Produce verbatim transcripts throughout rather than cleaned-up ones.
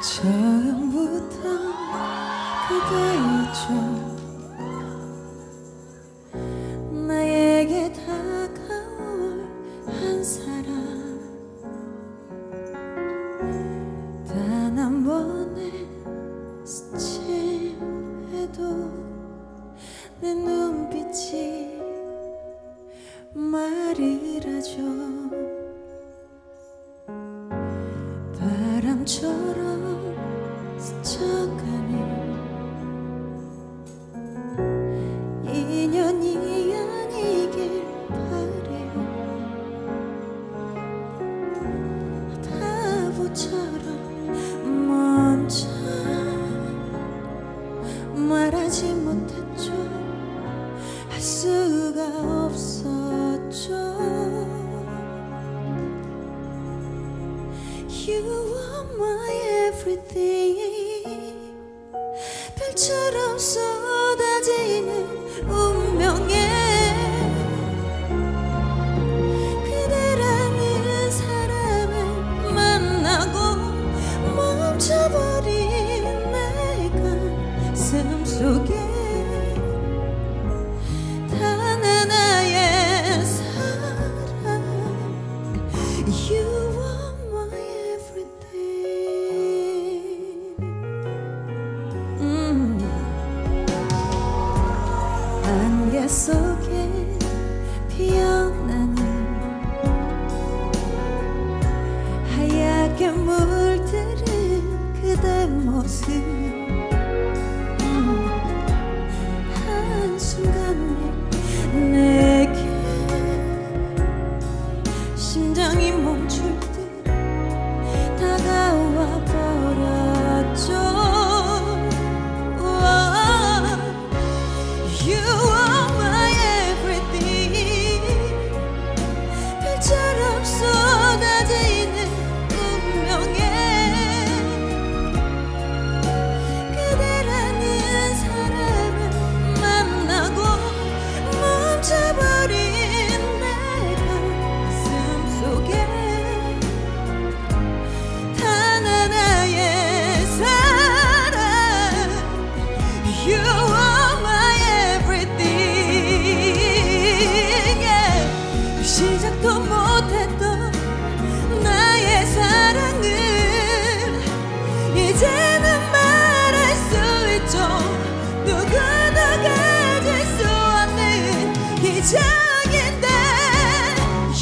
처음부터 그대였죠. 나에게 다가올 한 사람, 단 한 번의 스침에도 내 눈빛이 말이라죠. 바람처럼 스쳐가는 인연이 아니길 바래요. 바보처럼 먼저 말하지 못했죠. 할 수가 없었죠. You are my everything. 별처럼 쏟아지는 운명에 그대라는 사람을 만나고 멈춰버린 내 가슴 속에 안개 속에 피어나는 하얗게 물들은 그대 모습, 음, 한순간에 내게 심장이 멈출 듯 다가와 버렸죠. 시작도 못했던 나의 사랑을 이제는 말할 수 있죠. 누구나 가질 수 없는 기적인데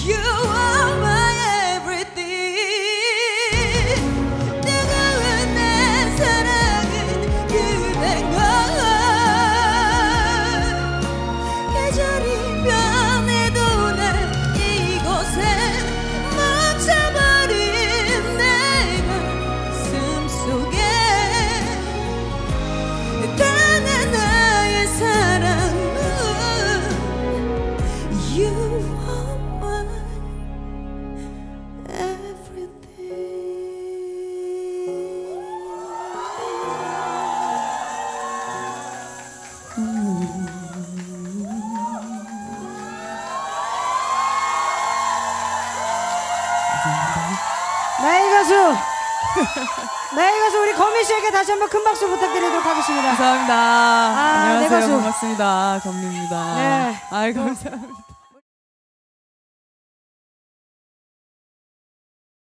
You are my everything. 뜨거운 내 사랑은 그댄 걸 계절이 변 나의 가수 나의 가수 우리 거미 씨에게 다시 한번 큰 박수 부탁드리도록 하겠습니다. 감사합니다. 아, 안녕하세요. 반갑습니다. 거미입니다. 네. 아이 감사합니다.